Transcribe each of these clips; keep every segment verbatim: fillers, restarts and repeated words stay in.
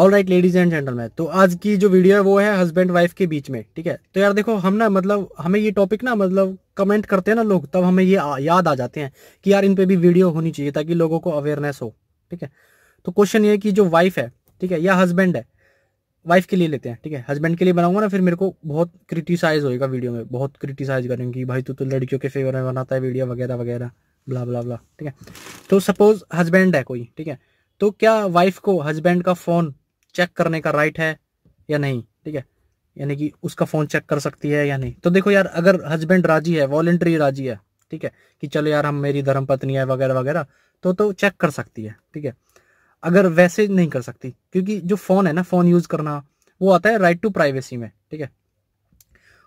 All right ladies and gentleman, तो आज की जो वीडियो है वो है हस्बैंड वाइफ के बीच में, ठीक है। तो यार देखो, हम ना मतलब हमें ये टॉपिक ना मतलब कमेंट करते हैं ना लोग, तब हमें ये आ, याद आ जाते हैं कि यार इन पे भी वीडियो होनी चाहिए ताकि लोगों को अवेयरनेस हो, ठीक है। तो क्वेश्चन ये है कि जो वाइफ है, ठीक है, या हस्बैंड है, वाइफ के लिए लेते हैं, ठीक है, हस्बैंड के लिए बनाऊंगा ना फिर मेरे को बहुत क्रिटिसाइज होएगा वीडियो में, बहुत क्रिटिसाइज करेंगे कि भाई तू तो लड़कियों के फेवर में बनाता है वीडियो वगैरह वगैरह ब्ला ब्ला ब्ला, ठीक है। तो सपोज हस्बैंड है कोई, ठीक है, तो क्या वाइफ को हस्बैंड का फ़ोन चेक करने का राइट है या नहीं, ठीक है, यानी कि उसका फ़ोन चेक कर सकती है या नहीं। तो देखो यार, अगर हस्बैंड राजी है, वॉलेंट्री राजी है, ठीक है, कि चलो यार हम मेरी धर्मपत्नी है वगैरह वगैरह, तो तो चेक कर सकती है, ठीक है। अगर वैसे नहीं कर सकती, क्योंकि जो फ़ोन है ना, फ़ोन यूज़ करना वो आता है राइट टू प्राइवेसी में, ठीक है।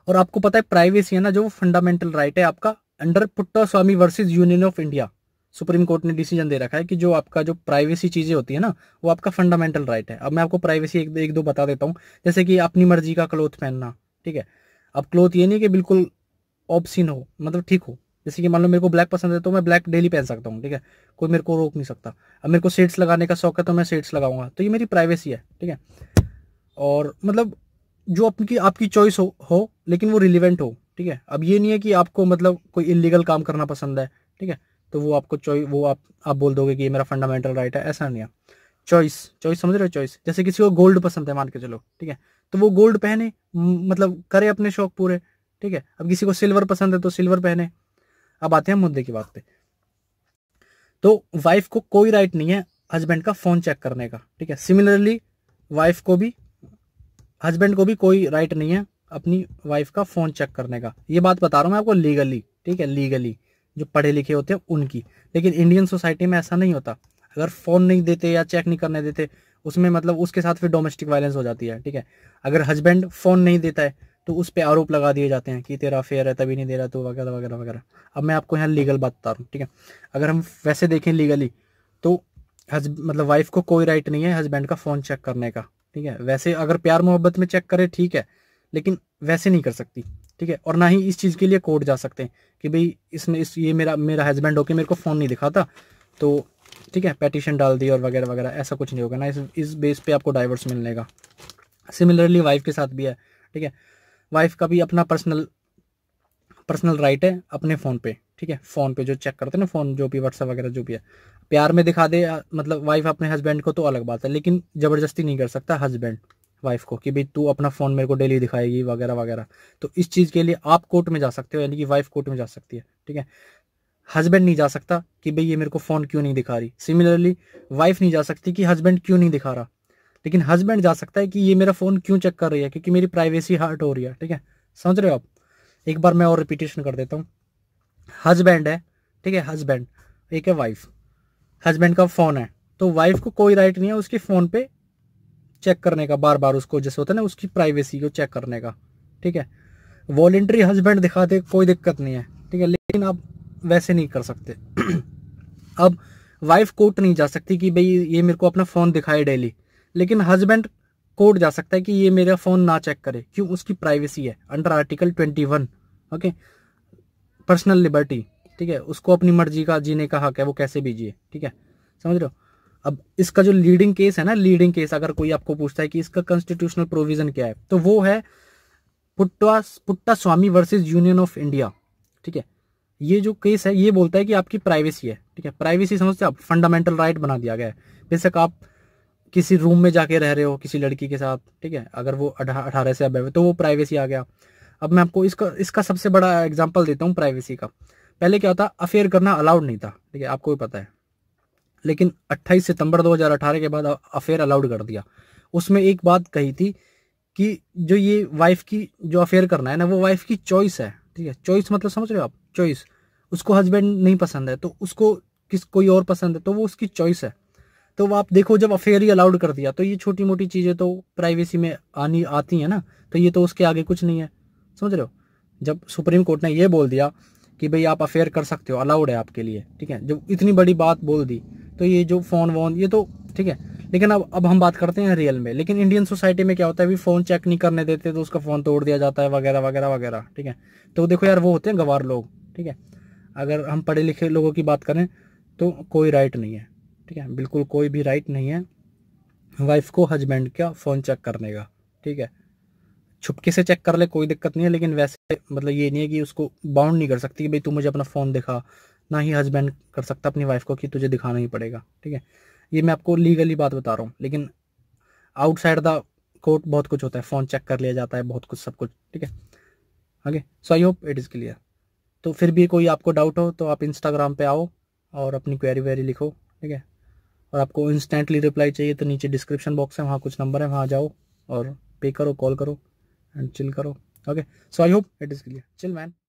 और आपको पता है प्राइवेसी है ना जो फंडामेंटल राइट है आपका, under Puttaswamy versus Union of India Supreme Court ने डिसीजन दे रखा है कि जो आपका जो प्राइवेसी चीज़ें होती है ना वो आपका फंडामेंटल राइट है। अब मैं आपको प्राइवेसी एक, एक दो बता देता हूँ, जैसे कि अपनी मर्जी का क्लोथ पहनना, ठीक है। अब क्लोथ ये नहीं कि बिल्कुल ऑब्सीन हो, मतलब ठीक हो, जैसे कि मान लो मेरे को ब्लैक पसंद है तो मैं ब्लैक डेली पहन सकता हूँ, ठीक है, कोई मेरे को रोक नहीं सकता। अब मेरे को शेड्स लगाने का शौक है तो मैं शेड्स लगाऊंगा, तो ये मेरी प्राइवेसी है, ठीक है। और मतलब जो आपकी आपकी चॉइस हो, हो लेकिन वो रिलेवेंट हो, ठीक है। अब ये नहीं है कि आपको मतलब कोई इलीगल काम करना पसंद है, ठीक है, तो वो आपको चॉइस वो आप आप बोल दोगे कि ये मेरा फंडामेंटल राइट है, ऐसा नहीं है। चॉइस चॉइस समझ रहे हो, चॉइस जैसे किसी को गोल्ड पसंद है मान के चलो, ठीक है, तो वो गोल्ड पहने, मतलब करे अपने शौक पूरे, ठीक है। अब किसी को सिल्वर पसंद है तो सिल्वर पहने। अब आते हैं मुद्दे की बात पे, तो वाइफ को कोई राइट नहीं है हस्बैंड का फोन चेक करने का, ठीक है। सिमिलरली वाइफ को भी, हस्बैंड को भी कोई राइट नहीं है अपनी वाइफ का फोन चेक करने का। ये बात बता रहा हूँ मैं आपको लीगली, ठीक है, लीगली जो पढ़े लिखे होते हैं उनकी। लेकिन इंडियन सोसाइटी में ऐसा नहीं होता, अगर फोन नहीं देते या चेक नहीं करने देते उसमें मतलब उसके साथ फिर डोमेस्टिक वायलेंस हो जाती है, ठीक है। अगर हस्बैंड फोन नहीं देता है तो उस पर आरोप लगा दिए जाते हैं कि तेरा अफेयर है तभी नहीं दे रहा तो वगैरह वगैरह वगैरह। अब मैं आपको यहाँ लीगल बात बता रहा हूँ, ठीक है। अगर हम वैसे देखें लीगली तो हज मतलब वाइफ को कोई राइट नहीं है हस्बैंड का फ़ोन चेक करने का, ठीक है। वैसे अगर प्यार मोहब्बत में चेक करे ठीक है, लेकिन वैसे नहीं कर सकती, ठीक है। और ना ही इस चीज़ के लिए कोर्ट जा सकते हैं कि भाई इसने इस ये मेरा मेरा हस्बैंड होके मेरे को फ़ोन नहीं दिखाता तो ठीक है पेटिशन डाल दी और वगैरह वगैरह, ऐसा कुछ नहीं होगा ना। इस इस बेस पे आपको डाइवोर्स मिलने का। सिमिलरली वाइफ के साथ भी है, ठीक है, वाइफ का भी अपना पर्सनल पर्सनल राइट है अपने फ़ोन पे, ठीक है, फ़ोन पे जो चेक करते हैं ना, फ़ोन जो भी व्हाट्सअप वगैरह जो भी है। प्यार में दिखा दे मतलब वाइफ अपने हस्बैंड को तो अलग बात है, लेकिन ज़बरदस्ती नहीं कर सकता हस्बैंड वाइफ को कि भाई तू अपना फ़ोन मेरे को डेली दिखाएगी वगैरह वगैरह। तो इस चीज़ के लिए आप कोर्ट में जा सकते हो, यानी कि वाइफ कोर्ट में जा सकती है, ठीक है। हस्बैंड नहीं जा सकता कि भाई ये मेरे को फ़ोन क्यों नहीं दिखा रही। सिमिलरली वाइफ नहीं जा सकती कि हस्बैंड क्यों नहीं दिखा रहा, लेकिन हस्बैंड जा सकता है कि ये मेरा फ़ोन क्यों चेक कर रही है, क्योंकि मेरी प्राइवेसी हर्ट हो रही है, ठीक है। समझ रहे हो आप? एक बार मैं और रिपीटेशन कर देता हूँ, हस्बैंड है, ठीक है, हस्बैंड, एक है वाइफ, हस्बैंड का फ़ोन है तो वाइफ को कोई राइट नहीं है उसके फ़ोन पे चेक करने का, बार बार उसको जैसे होता है ना उसकी प्राइवेसी को चेक करने का, ठीक है। वॉलेंट्री हस्बैंड दिखाते कोई दिक्कत नहीं है, ठीक है, लेकिन आप वैसे नहीं कर सकते। अब वाइफ कोर्ट नहीं जा सकती कि भाई ये मेरे को अपना फ़ोन दिखाए डेली, लेकिन हस्बैंड कोर्ट जा सकता है कि ये मेरा फ़ोन ना चेक करे, क्यों? उसकी प्राइवेसी है under article twenty one, okay, personal liberty, ठीक है, उसको अपनी मर्जी का जीने का हक है, वो कैसे भी जिए, ठीक है, समझ रहे हो। अब इसका जो लीडिंग केस है ना, लीडिंग केस अगर कोई आपको पूछता है कि इसका कॉन्स्टिट्यूशनल प्रोविजन क्या है, तो वो है Putta Puttaswamy versus Union of India, ठीक है। ये जो केस है ये बोलता है कि आपकी प्राइवेसी है, ठीक है, प्राइवेसी समझते आप, फंडामेंटल राइट बना दिया गया है। बेशक आप किसी रूम में जाके रह रहे हो किसी लड़की के साथ, ठीक है, अगर वो अठारह से अब है तो वो प्राइवेसी आ गया। अब मैं आपको इसका इसका सबसे बड़ा एग्जाम्पल देता हूँ प्राइवेसी का। पहले क्या होता, अफेयर करना अलाउड नहीं था, ठीक है, आपको भी पता है, लेकिन अट्ठाईस सितंबर दो हज़ार अठारह के बाद अफेयर अलाउड कर दिया। उसमें एक बात कही थी कि जो ये वाइफ की जो अफेयर करना है ना वो वाइफ की चॉइस है, ठीक है, चॉइस मतलब समझ रहे हो आप, चॉइस। उसको हस्बैंड नहीं पसंद है तो उसको किस कोई और पसंद है तो वो उसकी चॉइस है। तो आप देखो जब अफेयर ही अलाउड कर दिया तो ये छोटी मोटी चीज़ें तो प्राइवेसी में आनी आती हैं ना, तो ये तो उसके आगे कुछ नहीं है, समझ रहे हो। जब सुप्रीम कोर्ट ने यह बोल दिया कि भाई आप अफेयर कर सकते हो, अलाउड है आपके लिए, ठीक है, जब इतनी बड़ी बात बोल दी तो ये जो फ़ोन वोन ये तो ठीक है, लेकिन अब अब हम बात करते हैं रियल में। लेकिन इंडियन सोसाइटी में क्या होता है, भी फ़ोन चेक नहीं करने देते तो उसका फ़ोन तोड़ दिया जाता है वगैरह वगैरह वगैरह, ठीक है। तो देखो यार वो होते हैं गंवार लोग, ठीक है। अगर हम पढ़े लिखे लोगों की बात करें तो कोई राइट नहीं है, ठीक है, बिल्कुल कोई भी राइट नहीं है वाइफ को हस्बैंड का फ़ोन चेक करने का, ठीक है। छुपके से चेक कर ले कोई दिक्कत नहीं है, लेकिन वैसे मतलब ये नहीं है कि उसको बाउंड नहीं कर सकती कि भाई तू मुझे अपना फ़ोन दिखा, ना ही हस्बैंड कर सकता अपनी वाइफ को कि तुझे दिखाना ही पड़ेगा, ठीक है। ये मैं आपको लीगली बात बता रहा हूँ, लेकिन आउटसाइड द कोर्ट बहुत कुछ होता है, फ़ोन चेक कर लिया जाता है बहुत कुछ, सब कुछ, ठीक है। Okay, so I hope it is clear. तो फिर भी कोई आपको डाउट हो तो आप इंस्टाग्राम पे आओ और अपनी क्वेरी वेरी लिखो, ठीक है। और आपको इंस्टेंटली रिप्लाई चाहिए तो नीचे डिस्क्रिप्शन बॉक्स है, वहाँ कुछ नंबर है, वहाँ जाओ और पे करो, कॉल करो एंड चिल करो। Okay, so I hope it is clear. Chill man.